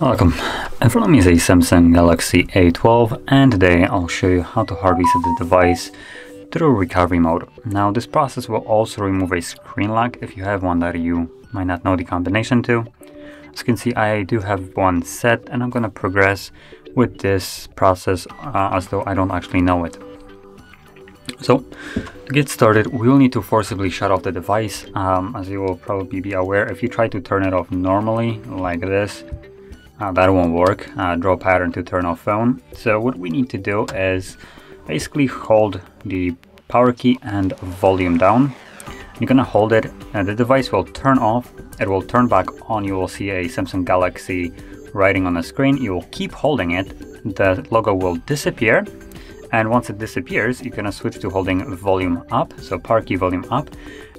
Welcome. In front of me is a Samsung Galaxy A12, and today I'll show you how to hard reset the device through recovery mode. Now, this process will also remove a screen lock if you have one that you might not know the combination to. As you can see, I do have one set, and I'm going to progress with this process as though I don't actually know it. So, to get started, we will need to forcibly shut off the device. As you will probably be aware, if you try to turn it off normally, like this, that won't work. Draw a pattern to turn off phone. So what we need to do is basically hold the power key and volume down. You're gonna hold it and the device will turn off. It will turn back on. You will see a Samsung Galaxy writing on the screen. You will keep holding it. The logo will disappear. And once it disappears, you're gonna switch to holding volume up. So power key, volume up.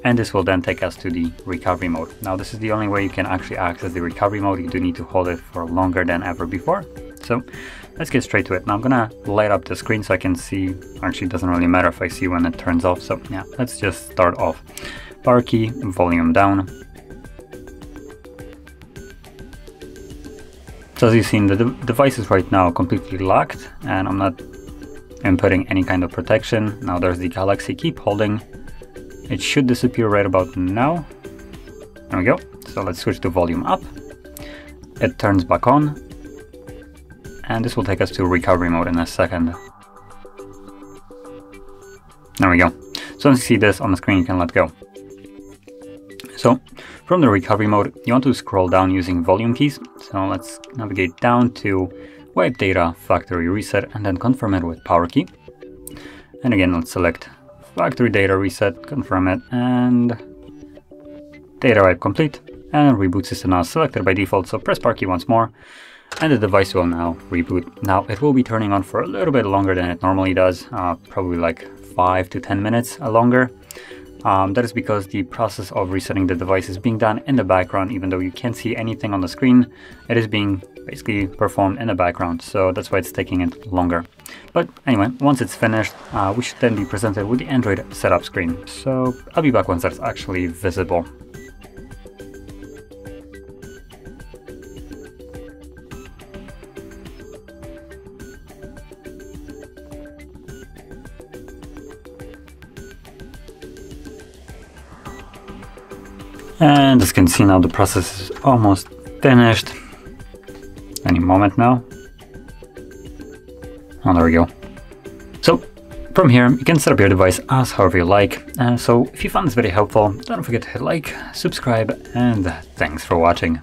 And this will then take us to the recovery mode. Now, this is the only way you can actually access the recovery mode. You do need to hold it for longer than ever before. So let's get straight to it. Now I'm gonna light up the screen so I can see. Actually, it doesn't really matter if I see when it turns off. So yeah, let's just start off. Power key, volume down. So as you've seen, the device is right now completely locked and I'm not inputting any kind of protection. Now there's the Galaxy, keep holding. It should disappear right about now. There we go. So let's switch to volume up. It turns back on. And this will take us to recovery mode in a second. There we go. So once you see this on the screen, you can let go. So from the recovery mode, you want to scroll down using volume keys. So let's navigate down to wipe data, factory reset, and then confirm it with power key. And again, let's select factory data reset, confirm it, and data wipe complete, and reboot system now selected by default. So press power key once more, and the device will now reboot. Now it will be turning on for a little bit longer than it normally does, probably like 5 to 10 minutes longer. That is because the process of resetting the device is being done in the background. Even though you can't see anything on the screen, it is being basically performed in the background, so that's why it's taking it longer. But anyway, once it's finished, we should then be presented with the Android setup screen. So I'll be back once that's actually visible. And as you can see now, the process is almost finished. Any moment now. Oh, there we go. So from here, you can set up your device as however you like. So if you found this video helpful, don't forget to hit like, subscribe, and thanks for watching.